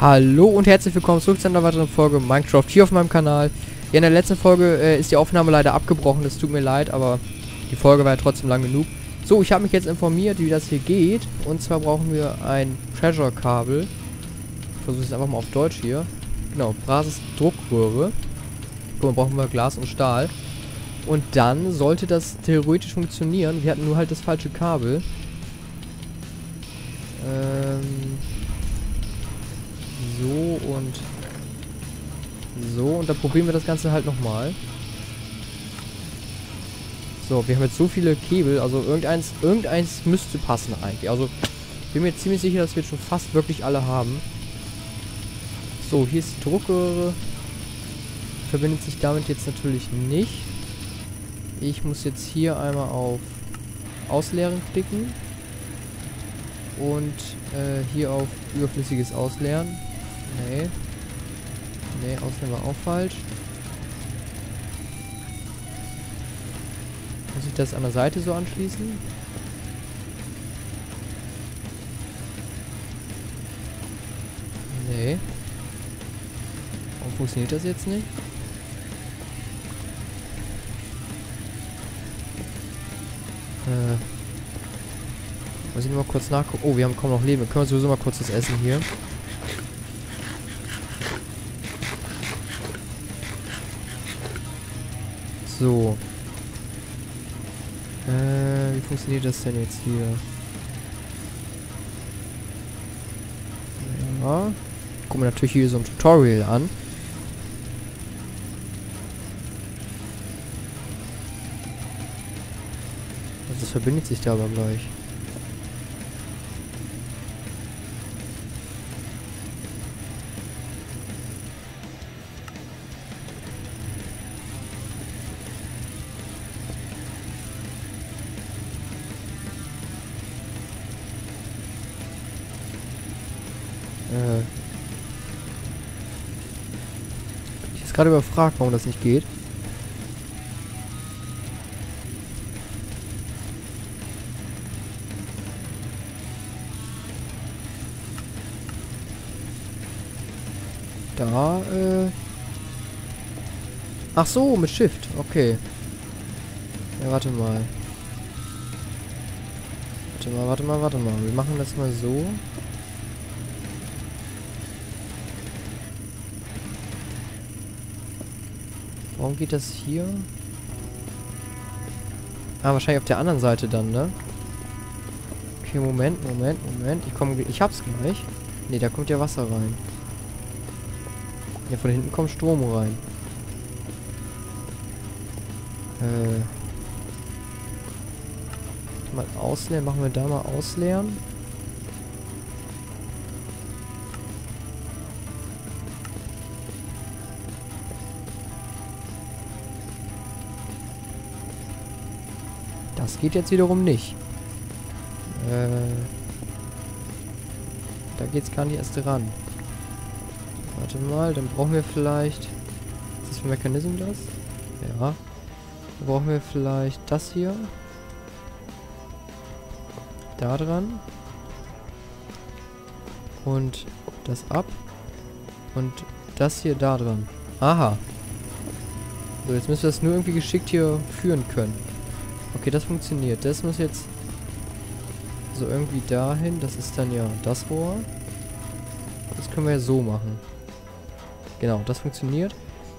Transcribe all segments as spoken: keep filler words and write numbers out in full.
Hallo und herzlich willkommen zurück zu einer weiteren Folge Minecraft hier auf meinem Kanal. Ja, in der letzten Folge äh, ist die Aufnahme leider abgebrochen, das tut mir leid, aber die Folge war ja trotzdem lang genug. So, ich habe mich jetzt informiert, wie das hier geht. Und zwar brauchen wir ein Treasure-Kabel. Ich versuche es einfach mal auf Deutsch hier. Genau, Brases Druckröhre. Dann brauchen wir Glas und Stahl. Und dann sollte das theoretisch funktionieren. Wir hatten nur halt das falsche Kabel. Ähm... So und so, und dann probieren wir das Ganze halt nochmal. So, wir haben jetzt so viele Kabel, also irgendeins, irgendeins müsste passen eigentlich. Also, ich bin mir ziemlich sicher, dass wir jetzt schon fast wirklich alle haben. So, hier ist die Druckröhre. Verbindet sich damit jetzt natürlich nicht. Ich muss jetzt hier einmal auf Ausleeren klicken. Und äh, hier auf überflüssiges Ausleeren. Nee. Nee, Ausleeren war auch falsch. Muss ich das an der Seite so anschließen? Nee. Warum funktioniert das jetzt nicht? Äh. Muss ich nur mal kurz nachgucken. Oh, wir haben kaum noch Leben. Wir können sowieso mal kurz das Essen hier. So. Äh, wie funktioniert das denn jetzt hier? Ja. Gucken wir natürlich hier so ein Tutorial an. Also das verbindet sich da aber gleich. Ich bin gerade überfragt, warum das nicht geht. Da, äh... Ach so, mit Shift, okay. Ja, warte mal. Warte mal, warte mal, warte mal. Wir machen das mal so. Warum geht das hier? Ah, wahrscheinlich auf der anderen Seite dann, ne? Okay, Moment, Moment, Moment. Ich komme, ich hab's gleich. Ne, da kommt ja Wasser rein. Ja, von hinten kommt Strom rein. Äh. Mal ausleeren. Machen wir da mal ausleeren. Das geht jetzt wiederum nicht. Äh, da geht's gar nicht erst ran. Warte mal, dann brauchen wir vielleicht... Ist das für ein Mechanismus das? Ja. Dann brauchen wir vielleicht das hier. Da dran. Und das ab. Und das hier da dran. Aha. So, jetzt müssen wir das nur irgendwie geschickt hier führen können. Okay, das funktioniert. Das muss jetzt so irgendwie dahin. Das ist dann ja das Rohr. Das können wir ja so machen. Genau, das funktioniert.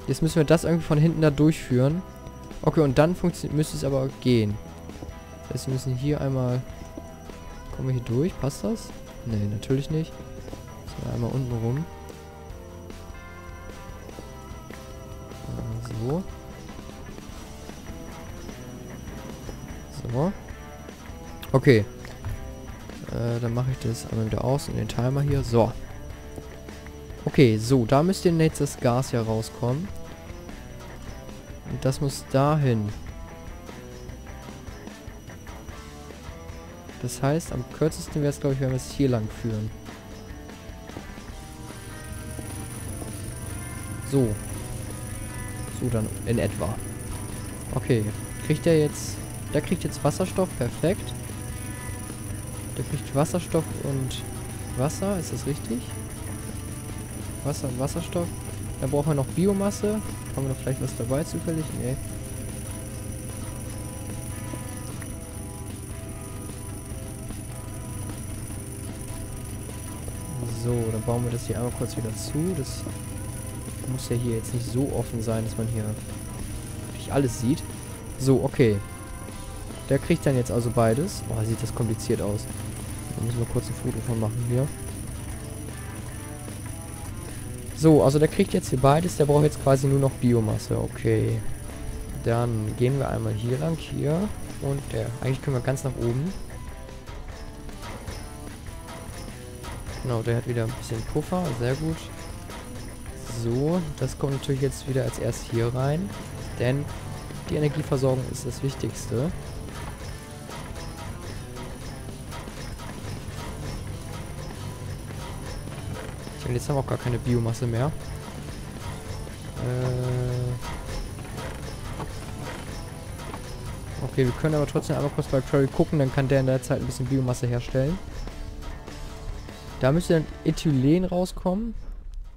Jetzt müssen wir das irgendwie von hinten da durchführen. Okay, und dann müsste es aber gehen. Jetzt müssen hier einmal... Kommen wir hier durch? Passt das? Nee, natürlich nicht. So, einmal unten rum. So. Okay. Äh, dann mache ich das einmal wieder aus in den Timer hier. So. Okay, so. Da müsste jetzt das Gas ja rauskommen. Und das muss dahin. Das heißt, am kürzesten wäre es, glaube ich, wenn wir es hier lang führen. So. So dann in etwa. Okay. Kriegt er jetzt... Der kriegt jetzt Wasserstoff, perfekt. Der kriegt Wasserstoff und Wasser, ist das richtig? Wasser und Wasserstoff. Dann brauchen wir noch Biomasse. Haben wir noch vielleicht was dabei zufällig? Nee. So, dann bauen wir das hier einmal kurz wieder zu. Das muss ja hier jetzt nicht so offen sein, dass man hier nicht alles sieht. So, okay. Der kriegt dann jetzt also beides. Boah, sieht das kompliziert aus. Da müssen wir kurz ein Foto von machen hier. So, also der kriegt jetzt hier beides. Der braucht jetzt quasi nur noch Biomasse. Okay. Dann gehen wir einmal hier lang. Hier. Und der. Eigentlich können wir ganz nach oben. Genau, der hat wieder ein bisschen Puffer. Sehr gut. So, das kommt natürlich jetzt wieder als erst hier rein. Denn die Energieversorgung ist das Wichtigste. Ich meine, jetzt haben wir auch gar keine Biomasse mehr. Äh okay, wir können aber trotzdem einmal kurz bei Prairie gucken, dann kann der in der Zeit ein bisschen Biomasse herstellen. Da müsste dann Ethylen rauskommen.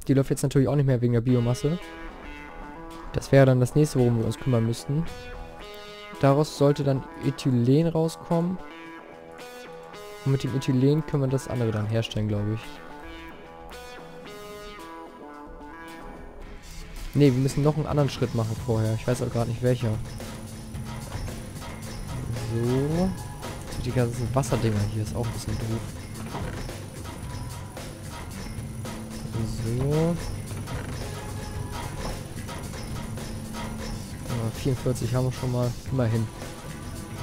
Die läuft jetzt natürlich auch nicht mehr wegen der Biomasse. Das wäre dann das nächste, worum wir uns kümmern müssten. Daraus sollte dann Ethylen rauskommen. Und mit dem Ethylen können wir das andere dann herstellen, glaube ich. Ne, wir müssen noch einen anderen Schritt machen vorher. Ich weiß auch gerade nicht welcher. So. Die ganzen Wasserdinger hier ist auch ein bisschen doof. So. vierundvierzig haben wir schon mal, immerhin.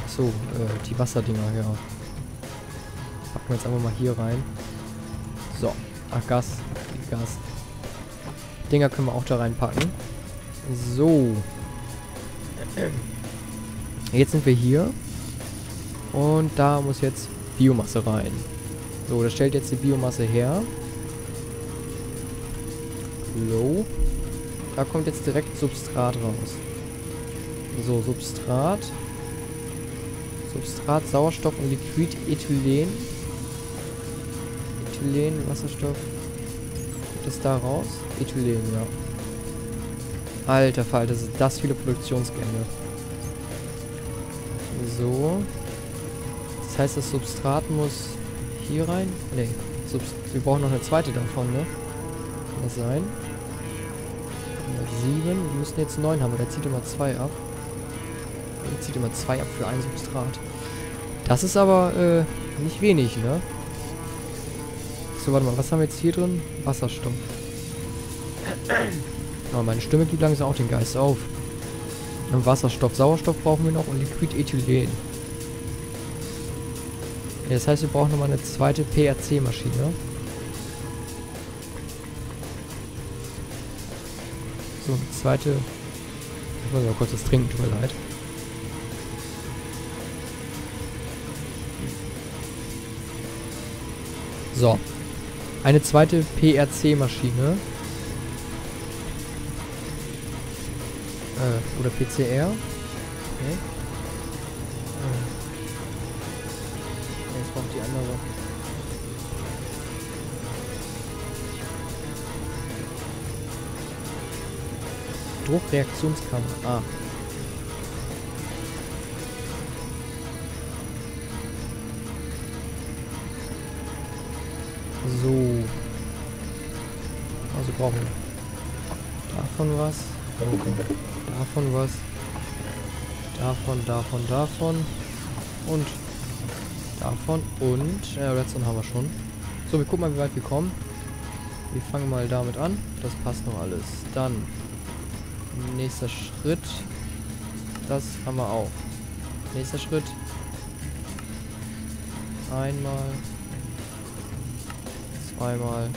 So, äh, die Wasserdinger, ja. Packen wir jetzt einfach mal hier rein. So, ach, Gas, Gas. Dinger können wir auch da reinpacken. So. Jetzt sind wir hier. Und da muss jetzt Biomasse rein. So, das stellt jetzt die Biomasse her. Low. Da kommt jetzt direkt Substrat raus. So, Substrat. Substrat, Sauerstoff und Liquid Ethylen. Ethylen, Wasserstoff. Kommt das da raus? Ethylen, ja. Alter Falter, das sind das viele Produktionsgänge. So. Das heißt, das Substrat muss hier rein? Ne. Wir brauchen noch eine zweite davon, ne? Kann das sein? sieben. Wir müssen jetzt neun haben, der zieht immer zwei ab. Der zieht immer zwei ab für ein Substrat. Das ist aber äh, nicht wenig, ne? So, warte mal, was haben wir jetzt hier drin? Wasserstoff. Oh, meine Stimme gibt langsam auch den Geist auf. Und Wasserstoff, Sauerstoff brauchen wir noch und Liquid Ethylen. Ja, das heißt, wir brauchen nochmal eine zweite P R C-Maschine. So, zweite. Ich muss mal kurz das Trinken, tut mir leid. So. Eine zweite P R C-Maschine. Äh, oder P C R. Okay. Äh. Jetzt braucht die andere. Druckreaktionskammer. Ah. So. Also brauchen wir davon was. Okay. Davon was. Davon, davon, davon. Und davon und. Ja, letzten haben wir schon. So, wir gucken mal, wie weit wir kommen. Wir fangen mal damit an. Das passt noch alles. Dann. Nächster Schritt. Das haben wir auch. Nächster Schritt. Einmal. Zweimal.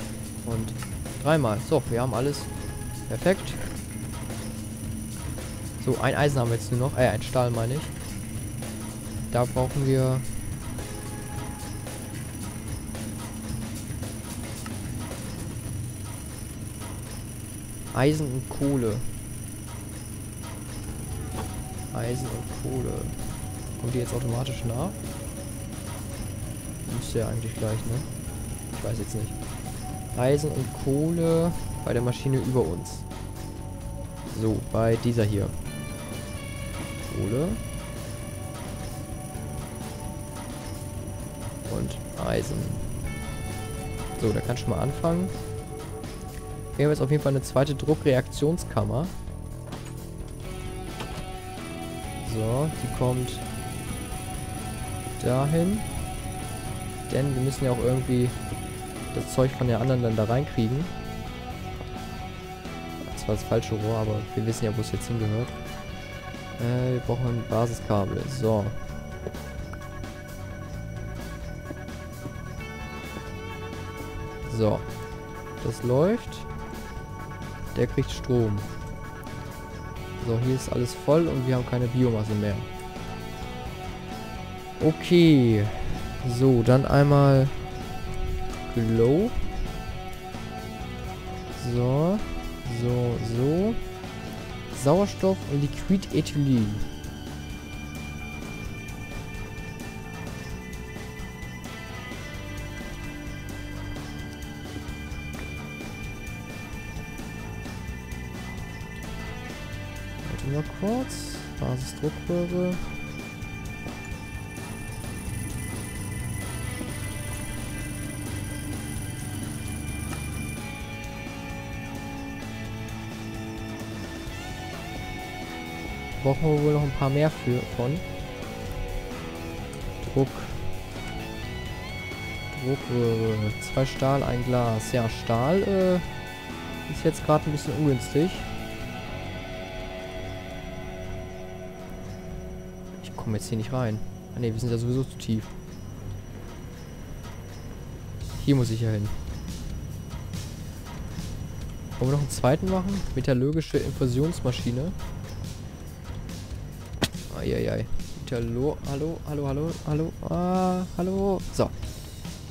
Und dreimal. So, wir haben alles. Perfekt. So, ein Eisen haben wir jetzt nur noch. Äh, ein Stahl meine ich. Da brauchen wir... Eisen und Kohle. Eisen und Kohle. Kommt die jetzt automatisch nach? Müsste ja eigentlich gleich, ne? Ich weiß jetzt nicht. Eisen und Kohle bei der Maschine über uns. So, bei dieser hier. Kohle. Und Eisen. So, da kann ich schon mal anfangen. Wir haben jetzt auf jeden Fall eine zweite Druckreaktionskammer. So, die kommt dahin. Denn wir müssen ja auch irgendwie das Zeug von den anderen dann da reinkriegen. Das war das falsche Rohr, aber wir wissen ja, wo es jetzt hingehört. Äh, wir brauchen ein Basiskabel. So. So. Das läuft. Der kriegt Strom. So, hier ist alles voll und wir haben keine Biomasse mehr. Okay. So, dann einmal Glow. So. So, so. Sauerstoff und Liquid Ethylen. Warte mal kurz. Basisdruckröhre. Brauchen wir wohl noch ein paar mehr für von Druck. Druckröhre. Zwei Stahl, ein Glas. Ja, Stahl äh, ist jetzt gerade ein bisschen ungünstig. Ich komme jetzt hier nicht rein. Ah ne, wir sind ja sowieso zu tief. Hier muss ich ja hin. Wollen wir noch einen zweiten machen? Metallurgische Infusionsmaschine. Eieiei. Metallo... Hallo, hallo, hallo, hallo, ah, hallo. So.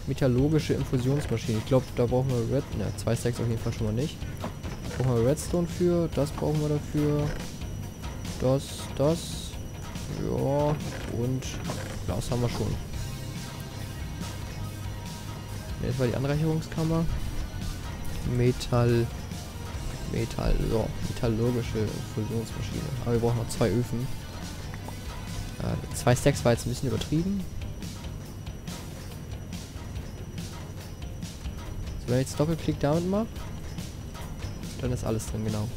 Metallurgische Infusionsmaschine. Ich glaube, da brauchen wir Red... Ne, zwei Stacks auf jeden Fall schon mal nicht. Brauchen wir Redstone für. Das brauchen wir dafür. Das, das. Ja. Und Glas haben wir schon. Jetzt war die Anreicherungskammer. Metall... Metall... So. Metallurgische Infusionsmaschine. Aber wir brauchen noch zwei Öfen. Zwei Stacks war jetzt ein bisschen übertrieben. So, wenn ich jetzt Doppelklick damit mache, dann ist alles drin, genau.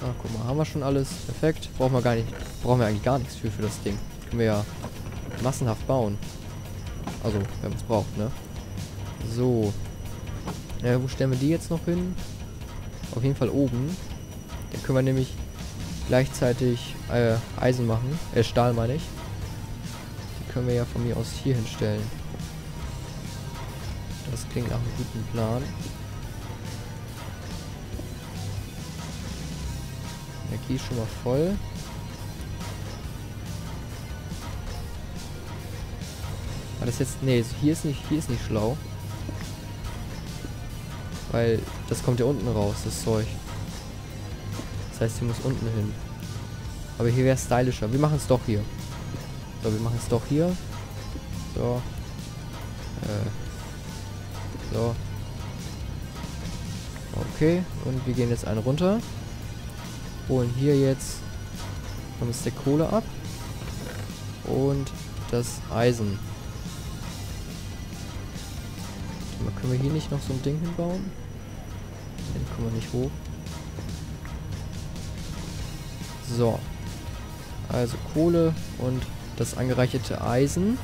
Ah, guck mal, haben wir schon alles. Perfekt. Brauchen wir gar nicht. Brauchen wir eigentlich gar nichts für für das Ding. Können wir ja massenhaft bauen. Also, wenn man es braucht, ne? So. Ja, wo stellen wir die jetzt noch hin? Auf jeden Fall oben. Dann können wir nämlich gleichzeitig äh, Eisen machen, äh, Stahl meine ich. Die können wir ja von mir aus hier hinstellen. Das klingt nach einem guten Plan. Energie ist schon mal voll. War das jetzt, nee, hier ist nicht, hier ist nicht schlau, weil das kommt ja unten raus, das Zeug. Das heißt, hier muss unten hin. Aber hier wäre es stylischer. Wir machen es doch hier. So, wir machen es doch hier. So. Äh. So. Okay. Und wir gehen jetzt einen runter. Holen hier jetzt vom Stack Kohle ab. Und das Eisen. Mal, können wir hier nicht noch so ein Ding hinbauen? Dann kommen wir nicht hoch. So, also Kohle und das angereicherte Eisen.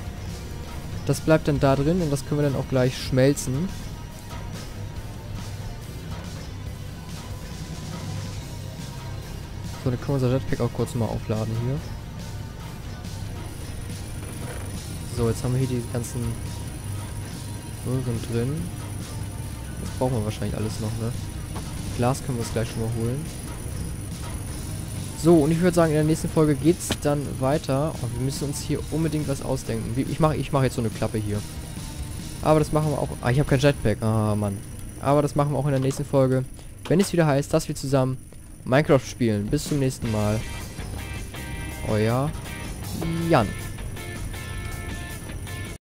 Das bleibt dann da drin und das können wir dann auch gleich schmelzen. So, dann können wir unser Jetpack auch kurz mal aufladen hier. So, jetzt haben wir hier die ganzen Röhren drin. Das brauchen wir wahrscheinlich alles noch, ne? Glas können wir uns gleich schon mal holen. So, und ich würde sagen, in der nächsten Folge geht's dann weiter. Und wir müssen uns hier unbedingt was ausdenken. Ich mache ich mach jetzt so eine Klappe hier. Aber das machen wir auch... Ah, ich habe kein Jetpack. Ah, Mann. Aber das machen wir auch in der nächsten Folge. Wenn es wieder heißt, dass wir zusammen Minecraft spielen. Bis zum nächsten Mal. Euer Jan.